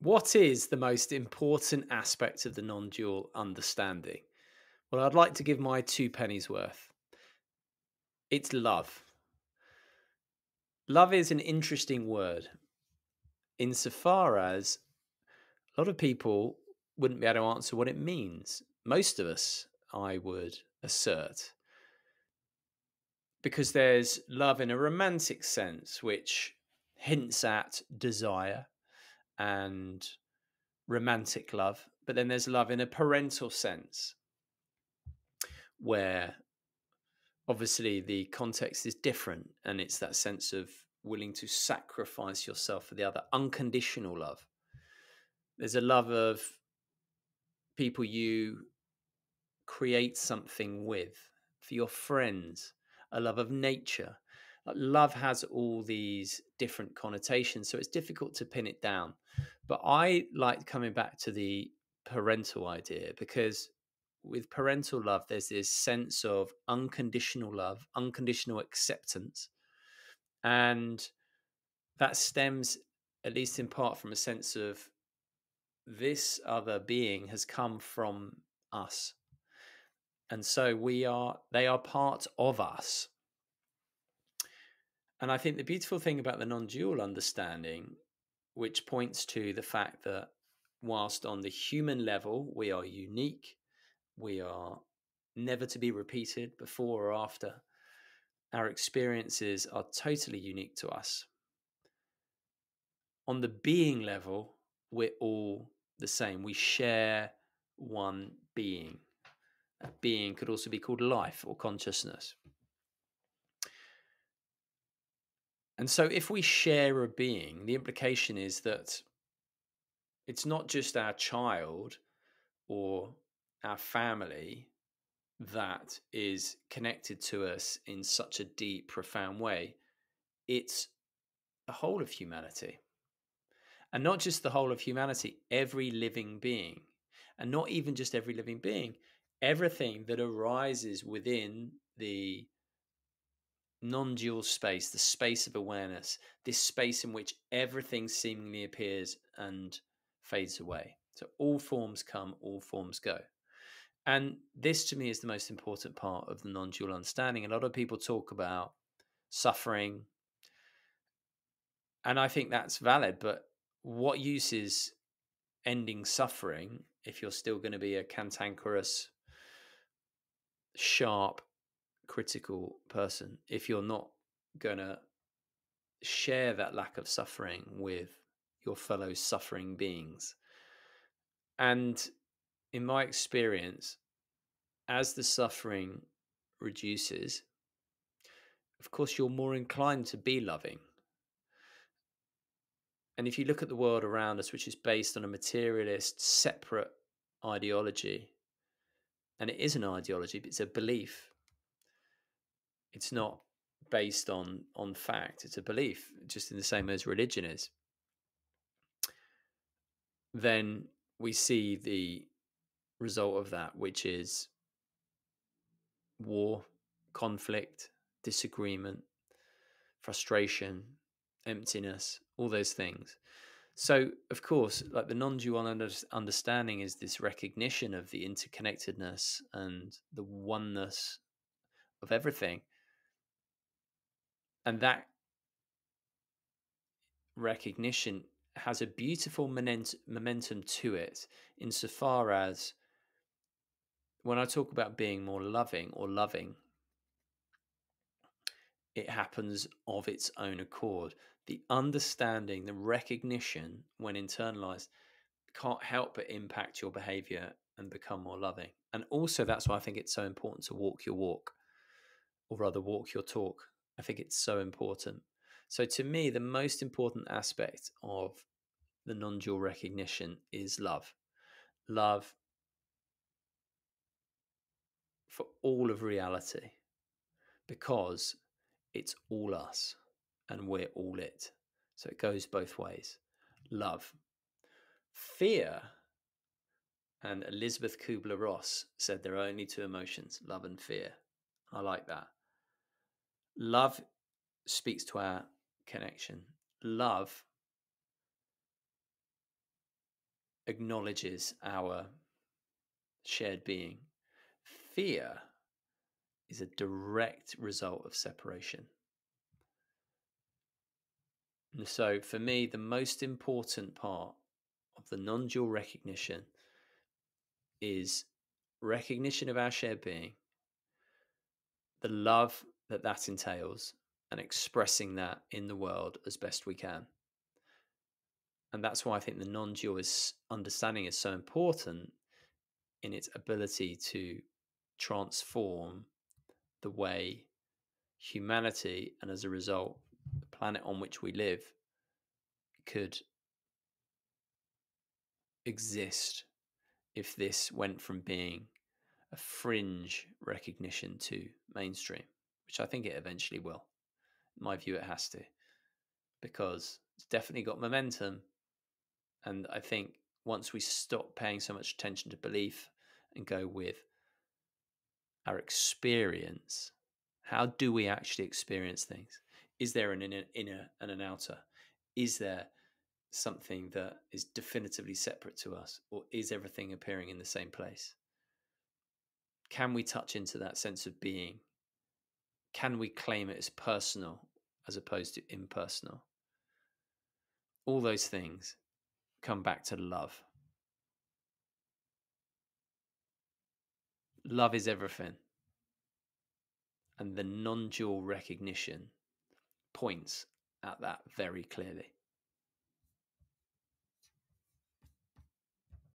What is the most important aspect of the non-dual understanding? Well, I'd like to give my 2 pennies worth. It's love. Love is an interesting word insofar as a lot of people wouldn't be able to answer what it means. Most of us, I would assert, because there's love in a romantic sense, which hints at desire and romantic love. But then there's love in a parental sense, where obviously the context is different, and it's that sense of willing to sacrifice yourself for the other, unconditional love. There's a love of people you create something with, for your friends, a love of nature. Love has all these different connotations, so it's difficult to pin it down. But I like coming back to the parental idea, because with parental love, there's this sense of unconditional love, unconditional acceptance. And that stems, at least in part, from a sense of this other being has come from us. And so they are part of us. And I think the beautiful thing about the non-dual understanding, which points to the fact that whilst on the human level, we are unique, we are never to be repeated before or after. Our experiences are totally unique to us. On the being level, we're all the same. We share one being. That being could also be called life or consciousness. And so if we share a being, the implication is that it's not just our child or our family that is connected to us in such a deep, profound way. It's the whole of humanity. And not just the whole of humanity, every living being. And not even just every living being, everything that arises within the non-dual space, the space of awareness, this space in which everything seemingly appears and fades away. So all forms come, all forms go. And this, to me, is the most important part of the non-dual understanding. A lot of people talk about suffering, and I think that's valid, but what use is ending suffering if you're still going to be a cantankerous, sharp, critical person, if you're not going to share that lack of suffering with your fellow suffering beings? And in my experience, as the suffering reduces, of course, you're more inclined to be loving. And if you look at the world around us, which is based on a materialist, separate ideology, and it is an ideology, but it's a belief. It's not based on fact. It's a belief, just in the same as religion is. Then we see the result of that, which is war, conflict, disagreement, frustration, emptiness, all those things. So, of course, like the non-dual understanding is this recognition of the interconnectedness and the oneness of everything. And that recognition has a beautiful momentum to it, insofar as when I talk about being more loving or loving, it happens of its own accord. The understanding, the recognition, when internalized, can't help but impact your behavior and become more loving. And also that's why I think it's so important to walk your walk, or rather walk your talk. I think it's so important. So to me, the most important aspect of the non-dual recognition is love. Love for all of reality, because it's all us and we're all it. So it goes both ways. Love. Fear, and Elizabeth Kübler-Ross said there are only 2 emotions, love and fear. I like that. Love speaks to our connection. Love acknowledges our shared being. Fear is a direct result of separation. And so for me, the most important part of the non-dual recognition is recognition of our shared being, the love that that entails, and expressing that in the world as best we can. And that's why I think the non-dual understanding is so important in its ability to transform the way humanity, and as a result, the planet on which we live, could exist if this went from being a fringe recognition to mainstream, which I think it eventually will. In my view, it has to, because it's definitely got momentum. And I think once we stop paying so much attention to belief and go with our experience, how do we actually experience things? Is there an inner and an outer? Is there something that is definitively separate to us, or is everything appearing in the same place? Can we touch into that sense of being? Can we claim it as personal as opposed to impersonal? All those things come back to love. Love is everything. And the non-dual recognition points at that very clearly.